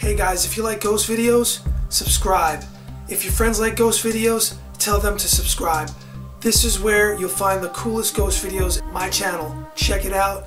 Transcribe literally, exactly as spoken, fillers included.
Hey guys, if you like ghost videos, subscribe. If your friends like ghost videos, tell them to subscribe. This is where you'll find the coolest ghost videos. My channel. Check it out.